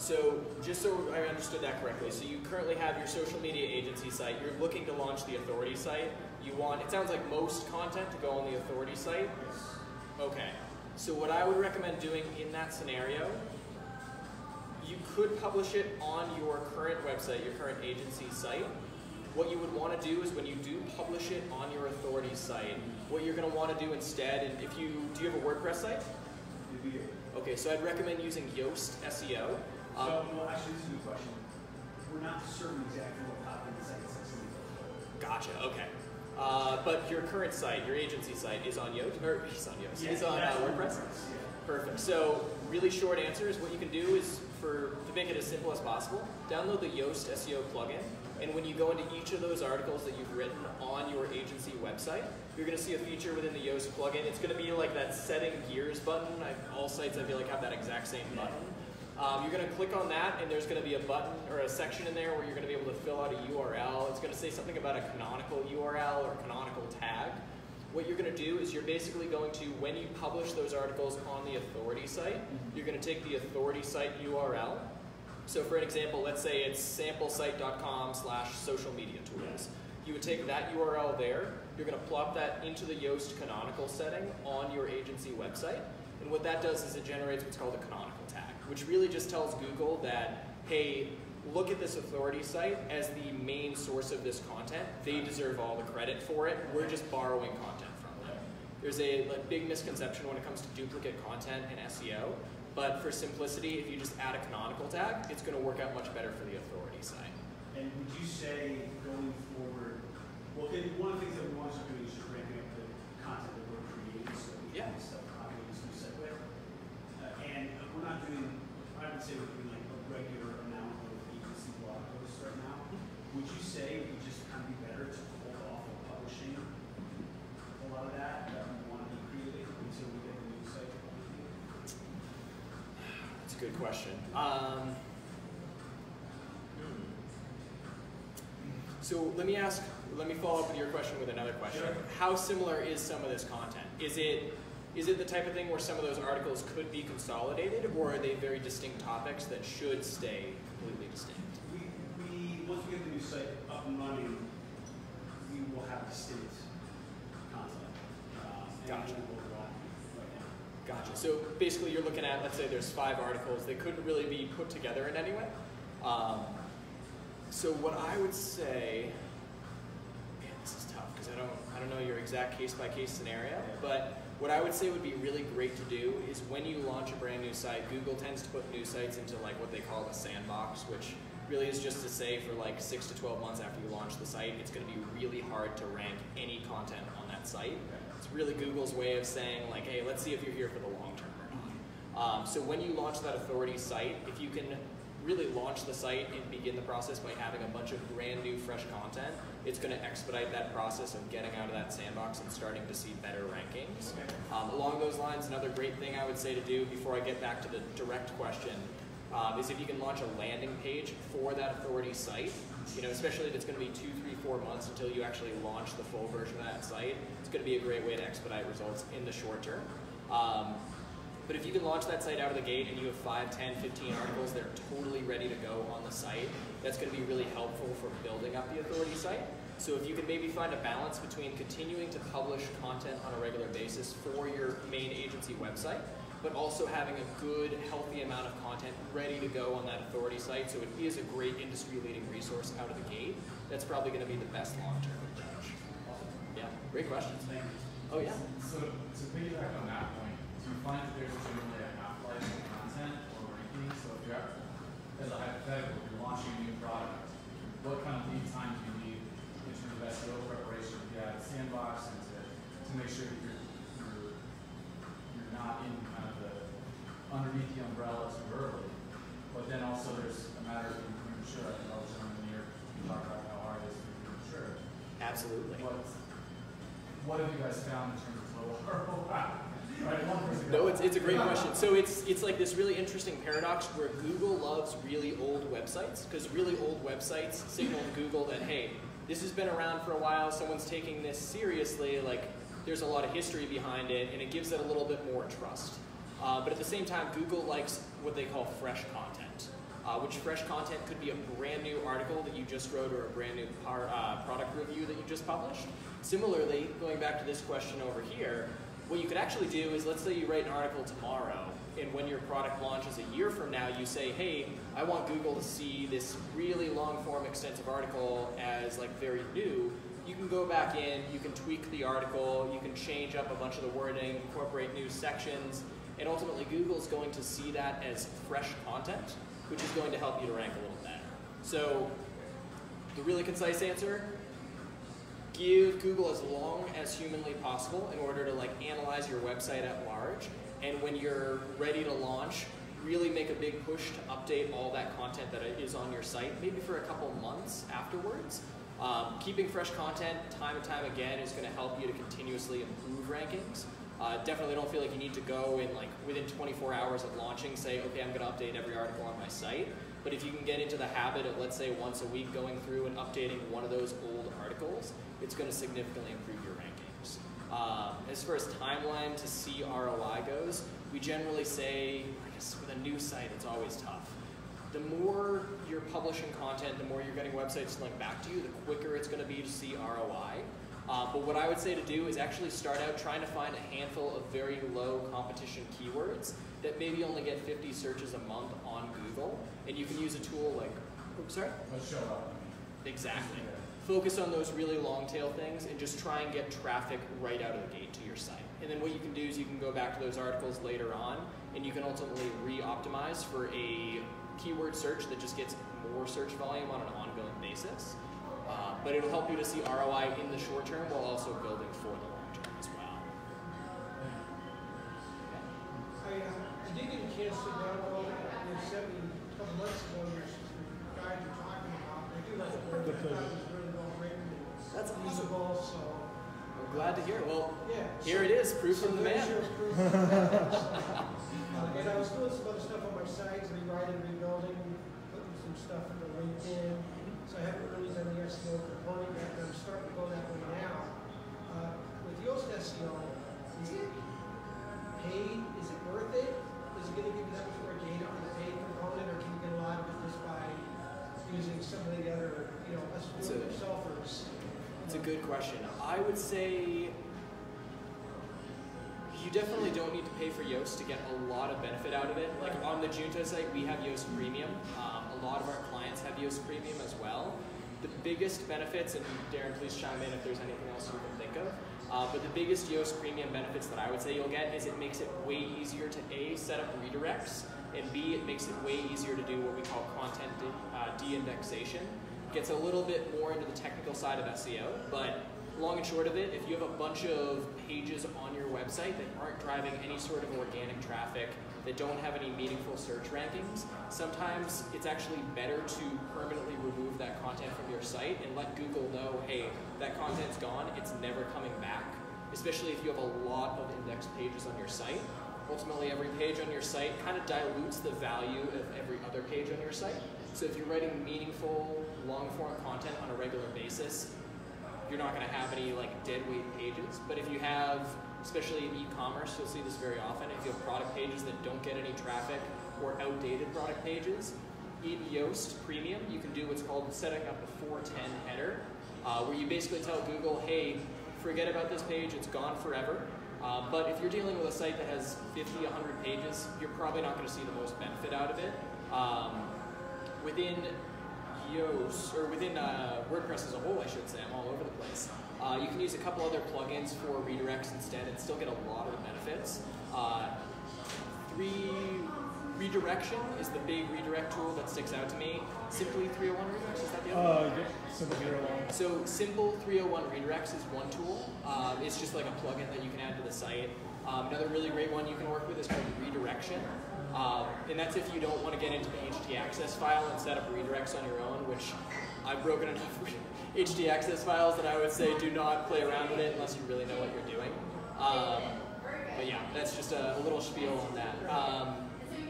So just so I understood that correctly, so you currently have your social media agency site, you're looking to launch the authority site, you want, it sounds like most content to go on the authority site? Yes. Okay. So what I would recommend doing in that scenario, you could publish it on your current website, your current agency site. What you would want to do is when you do publish it on your authority site, what you're going to want to do instead, and if you, do you have a WordPress site? Okay, so I'd recommend using Yoast S E O. Um, so, well, actually, this is a good question. We're not certain exactly what happened in the site. Gotcha, okay. Uh, but your current site, your agency site, is on Yoast, or it's on Yoast, yeah, it's on uh, WordPress? WordPress yeah. Perfect. So really short answer is what you can do is, for to make it as simple as possible, download the Yoast S E O plugin, and when you go into each of those articles that you've written on your agency website, you're going to see a feature within the Yoast plugin. It's going to be like that setting gears button. I've, all sites I feel like have that exact same button. Um, you're going to click on that, and there's going to be a button or a section in there where you're going to be able to fill out a U R L. It's going to say something about a canonical U R L or canonical tag. What you're going to do is you're basically going to, when you publish those articles on the authority site, you're going to take the authority site U R L. So for an example, let's say it's samplesite.com slash social media tools. You would take that U R L there. You're going to plop that into the Yoast canonical setting on your agency website. And what that does is it generates what's called a canonical tag, which really just tells Google that, hey, look at this authority site as the main source of this content. They deserve all the credit for it. We're just borrowing content from them. There's a like, big misconception when it comes to duplicate content and S E O, but for simplicity, if you just add a canonical tag, it's going to work out much better for the authority site. And would you say going forward, well, one of the things that we want to do is just ramping up the content that we're creating, so we can yeah. stuff. We're not doing, I would say we're doing like a regular amount of agency blog posts right now. Would you say it would just kind of be better to hold off on publishing a lot of that that we want to be created until we get a new site? That's a good question. Um, so let me ask, let me follow up with your question with another question. Sure. How similar is some of this content? Is it Is it the type of thing where some of those articles could be consolidated, or are they very distinct topics that should stay completely distinct? We, we once we get the new site up and running, we will have distinct content. Um, gotcha. And we'll run right now. Gotcha. So basically you're looking at, let's say there's five articles. They couldn't really be put together in any way. Um, so what I would say, man, this is tough, because I don't, I don't know your exact case-by-case scenario, but what I would say would be really great to do is when you launch a brand new site, Google tends to put new sites into like what they call a sandbox, which really is just to say for like six to twelve months after you launch the site, it's going to be really hard to rank any content on that site. It's really Google's way of saying like, hey, let's see if you're here for the long term or not. Um, so when you launch that authority site, if you can really launch the site and begin the process by having a bunch of brand new, fresh content, it's going to expedite that process of getting out of that sandbox and starting to see better rankings. Um, along those lines, another great thing I would say to do before I get back to the direct question uh, is if you can launch a landing page for that authority site, you know, especially if it's going to be two, three, four months until you actually launch the full version of that site, it's going to be a great way to expedite results in the short term. Um, But if you can launch that site out of the gate and you have five, ten, fifteen articles that are totally ready to go on the site, that's going to be really helpful for building up the authority site. So if you can maybe find a balance between continuing to publish content on a regular basis for your main agency website, but also having a good, healthy amount of content ready to go on that authority site, so it is a great industry-leading resource out of the gate, that's probably going to be the best long-term approach. Yeah, great question. Oh yeah? So to piggyback on that point, you find that there's generally a half-life of content or ranking. So if you're, as a hypothetical, if you're launching a new product, what kind of lead time do you need in terms of S E O preparation to get out of the sandbox and to, to make sure that you're, you're, you're not in kind of the underneath the umbrella too early? But then also there's a matter of being premature. I think all the time in the year we talk about how hard it is to be premature. Absolutely. What, what have you guys found in terms of low hurdle? No, it's, it's a great question. So it's, it's like this really interesting paradox where Google loves really old websites, because really old websites signal to Google that, hey, this has been around for a while, someone's taking this seriously, like there's a lot of history behind it, and it gives it a little bit more trust. Uh, but at the same time, Google likes what they call fresh content, uh, which fresh content could be a brand new article that you just wrote or a brand new par, uh, product review that you just published. Similarly, going back to this question over here, what you could actually do is, let's say you write an article tomorrow, and when your product launches a year from now, you say, hey, I want Google to see this really long-form extensive article as like very new. You can go back in, you can tweak the article, you can change up a bunch of the wording, incorporate new sections, and ultimately Google's going to see that as fresh content, which is going to help you to rank a little better. So the really concise answer, give Google as long as humanly possible in order to like analyze your website at large, and when you're ready to launch, really make a big push to update all that content that is on your site, maybe for a couple months afterwards. Um, keeping fresh content time and time again is going to help you to continuously improve rankings. Uh, definitely don't feel like you need to go and like within twenty-four hours of launching say, okay, I'm going to update every article on my site. But if you can get into the habit of, let's say, once a week going through and updating one of those old articles, it's going to significantly improve your rankings. Uh, as far as timeline to see R O I goes, we generally say, I guess with a new site, it's always tough. The more you're publishing content, the more you're getting websites to link back to you, the quicker it's going to be to see R O I. Uh, but what I would say to do is actually start out trying to find a handful of very low competition keywords that maybe only get fifty searches a month on Google, and you can use a tool like, oops, sorry? Let's show up. Exactly. Focus on those really long tail things and just try and get traffic right out of the gate to your site. And then what you can do is you can go back to those articles later on, and you can ultimately re-optimize for a keyword search that just gets more search volume on an ongoing basis. Uh, but it'll help you to see R O I in the short term while also building for the long term as well. Okay. I, I did get a chance to download and you sent me a couple months ago your guide you're talking about. I do like the word that was really well written. That's usable, so. I'm glad to hear it. Well, yeah, here so, it is, proof so from the man. Sure proof from the man. uh, and I was doing some other stuff on my site, rewriting, rebuilding, putting some stuff in the LinkedIn. So I haven't really done the S E O component yet, but I'm starting to go that way now. Uh, with Yoast S E O, is it paid? Is it worth it? Is it going to give you that much more data on the paid component, or can you get a lot of business by using some of the other, you know, us doing it yourselfers? It's a good question. I would say you definitely don't need to pay for Yoast to get a lot of benefit out of it. Like on the Junto site, we have Yoast Premium. Um, a lot of our clients have Yoast Premium as well. The biggest benefits, and Darren, please chime in if there's anything else you can think of, uh, but the biggest Yoast Premium benefits that I would say you'll get is it makes it way easier to A, set up redirects, and B, it makes it way easier to do what we call content de uh, de-indexation. Gets a little bit more into the technical side of S E O, but long and short of it, if you have a bunch of pages on your website that aren't driving any sort of organic traffic, that don't have any meaningful search rankings, sometimes it's actually better to permanently remove that content from your site and let Google know, hey, that content's gone, it's never coming back, especially if you have a lot of indexed pages on your site. Ultimately, every page on your site kind of dilutes the value of every other page on your site. So if you're writing meaningful, long-form content on a regular basis, you're not going to have any like deadweight pages. But if you have, especially in e-commerce, you'll see this very often, if you have product pages that don't get any traffic or outdated product pages, in Yoast Premium, you can do what's called setting up a four ten header, uh, where you basically tell Google, hey, forget about this page, it's gone forever. Uh, but if you're dealing with a site that has fifty, a hundred pages, you're probably not going to see the most benefit out of it. Um, within Yoast, or within uh, WordPress as a whole, I should say, I'm all over the place. Uh, you can use a couple other plugins for redirects instead and still get a lot of the benefits. Uh, three redirection is the big redirect tool that sticks out to me. Simply three oh one redirects, is that the other one? Uh, yeah. Simple three oh one. So Simple three oh one redirects is one tool. Uh, it's just like a plugin that you can add to the site. Um, another really great one you can work with is called redirection. Uh, and that's if you don't want to get into the H T access file and set up redirects on your own, which I've broken enough H T access files that I would say do not play around with it unless you really know what you're doing. Um, but yeah, that's just a, a little spiel on that. Um,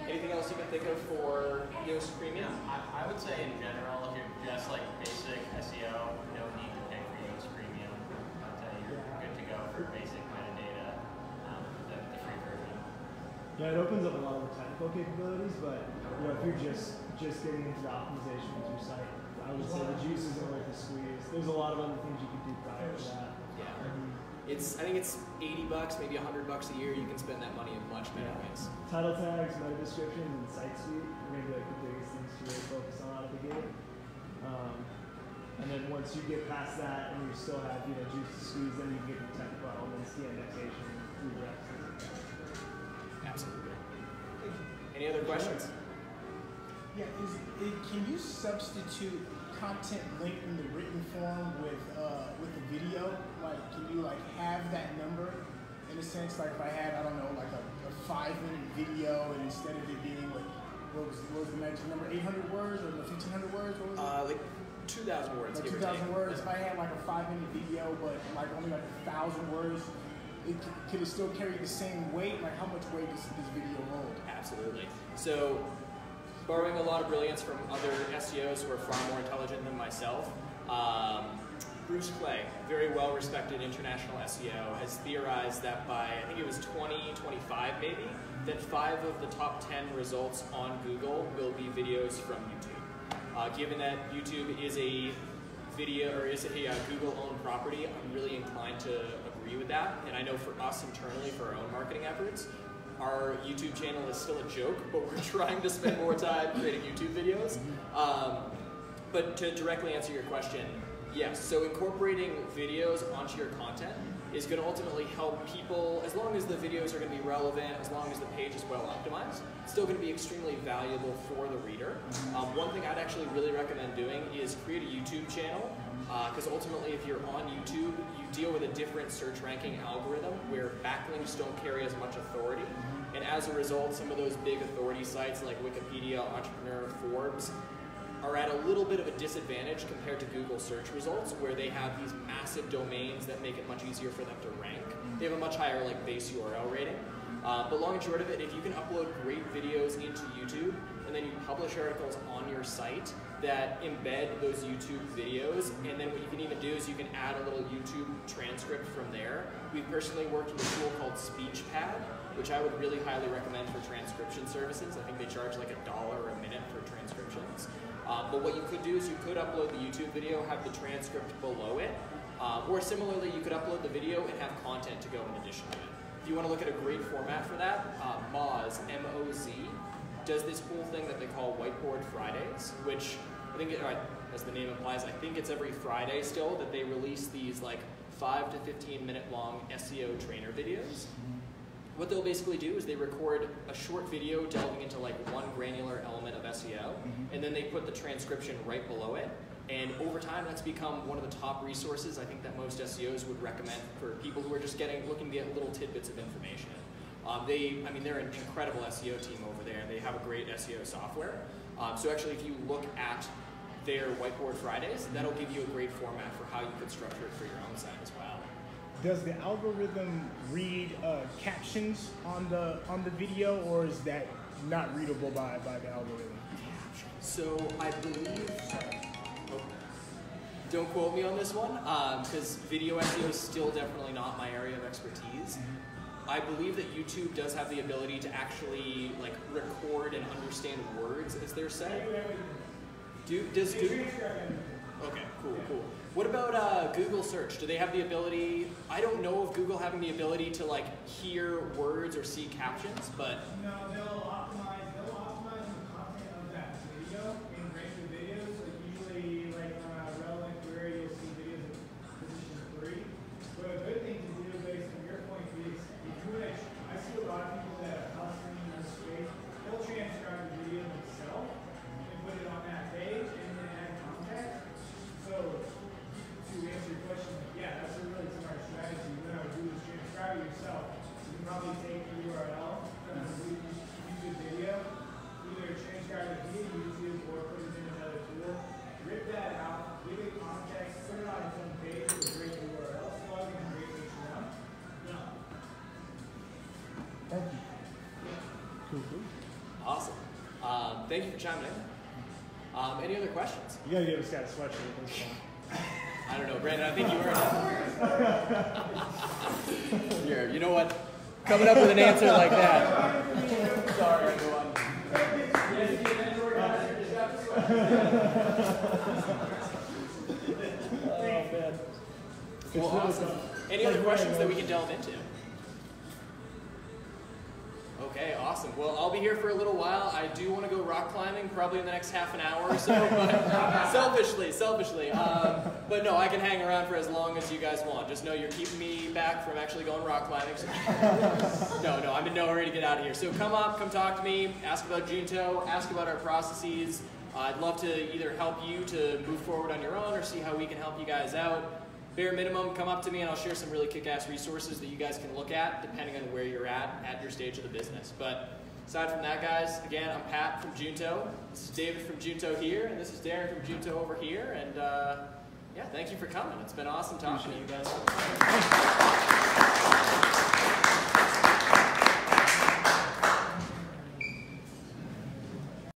anything else you can think of for Yoast Premium? Yeah, I, I would say in general, if you're just like basic S E O, no need to pay for Yoast Premium. I'd say you're good to go for basic metadata, um, the, the free version. Yeah, it opens up a lot of the technical capabilities, but you know, if you're just just getting into the optimization of your site, I would say the juice isn't worth the squeeze. There's a lot of other things you can do prior to that. Yeah, it's I think it's eighty bucks, maybe a hundred bucks a year. You can spend that money in much better yeah. ways. Title tags, meta descriptions, and site suite are maybe like the biggest things to really focus on out of the gate. Um, and then once you get past that, and you still have you know juice to squeeze, then you can get the technical elements, the indexation, redirects, and things like that. Absolutely. Any other questions? Yeah, is, is, can you substitute content linked in the written form with uh, with the video? Like, can you like have that number in a sense? Like, if I had, I don't know, like a, a five-minute video, and instead of it being like, what was what was the next number? eight hundred words or fifteen hundred words? What was it? Uh, like two thousand words. Like two thousand words. If I had like a five-minute video, but like only like a thousand words, it, could it still carry the same weight? Like, how much weight does this video hold? Absolutely. So, borrowing a lot of brilliance from other S E Os who are far more intelligent than myself, um, Bruce Clay, very well-respected international S E O, has theorized that by, I think it was twenty twenty-five maybe, that five of the top ten results on Google will be videos from YouTube. Uh, given that YouTube is a video, or is a uh, Google-owned property, I'm really inclined to agree with that, and I know for us internally, for our own marketing efforts, our YouTube channel is still a joke, but we're trying to spend more time creating YouTube videos. Um, but to directly answer your question, yes, so incorporating videos onto your content is gonna ultimately help people, as long as the videos are gonna be relevant, as long as the page is well optimized, it's still gonna be extremely valuable for the reader. Um, one thing I'd actually really recommend doing is create a YouTube channel, because uh, ultimately if you're on YouTube, you deal with a different search ranking algorithm where backlinks don't carry as much authority. And as a result, some of those big authority sites like Wikipedia, Entrepreneur, Forbes, are at a little bit of a disadvantage compared to Google search results, where they have these massive domains that make it much easier for them to rank. They have a much higher like base U R L rating. Uh, but long and short of it, if you can upload great videos into YouTube, and then you publish articles on your site that embed those YouTube videos, and then what you can even do is you can add a little YouTube transcript from there. We've personally worked with a tool called SpeechPad, which I would really highly recommend for transcription services. I think they charge like a dollar a minute for transcriptions. Uh, but what you could do is you could upload the YouTube video, have the transcript below it, uh, or similarly, you could upload the video and have content to go in addition to it. If you want to look at a great format for that, uh, Moz, M O Z, does this cool thing that they call Whiteboard Fridays, which I think, it, as the name implies, I think it's every Friday still that they release these like five to fifteen minute long S E O trainer videos. What they'll basically do is they record a short video delving into like one granular element of S E O, and then they put the transcription right below it, And over time, that's become one of the top resources I think that most S E Os would recommend for people who are just getting looking to get little tidbits of information. Um, they, I mean, they're an incredible S E O team over there, and they have a great S E O software. Um, so actually, if you look at their Whiteboard Fridays, that'll give you a great format for how you can structure it for your own site as well. Does the algorithm read uh, captions on the on the video, or is that not readable by by the algorithm? So I believe. Oh, don't quote me on this one, because um, video S E O is still definitely not my area of expertise. I believe that YouTube does have the ability to actually like record and understand words as they're said. Do, does do? Okay, cool, cool. What about uh, Google search? Do they have the ability? I don't know of Google having the ability to like hear words or see captions, but no, they'll optimize. They'll optimize the content of that video and rank the videos. Like usually, like uh, relevant query, you'll see videos in position three. But a good thing to do, based on your point, is if you would, I see a lot of people that are constantly in this space. They'll transcribe the video themselves and put it on that page and then add context. So. To answer your question, yeah, that's a really smart strategy. What I would do is transcribe it yourself. You can probably take the U R L from a YouTube video, either transcribe it via YouTube or put it in another tool, rip that out, give it context, put it on its own page with a great U R L, plug in and rate each one. Thank you. Cool, cool. Awesome. Um, thank you for chiming in. Um, any other questions? You gotta give us that sweatshirt at this point. I don't know, Brandon, I think you earned it. Here, you know what? Coming up with an answer like that. Sorry, everyone. Well, awesome. Any other questions that we can delve into? Okay, awesome. Well, I'll be here for a little while. I do want to go rock climbing, probably in the next half an hour or so. But selfishly, selfishly. Um, but no, I can hang around for as long as you guys want. Just know you're keeping me back from actually going rock climbing. So no, no, I'm in no hurry to get out of here. So come up, come talk to me, ask about Junto, ask about our processes. Uh, I'd love to either help you to move forward on your own or see how we can help you guys out. Bare minimum, come up to me and I'll share some really kick-ass resources that you guys can look at depending on where you're at, at your stage of the business. But aside from that, guys, again, I'm Pat from Junto. This is David from Junto here, and this is Darren from Junto over here. And uh, yeah, thank you for coming. It's been awesome talking Appreciate to you guys.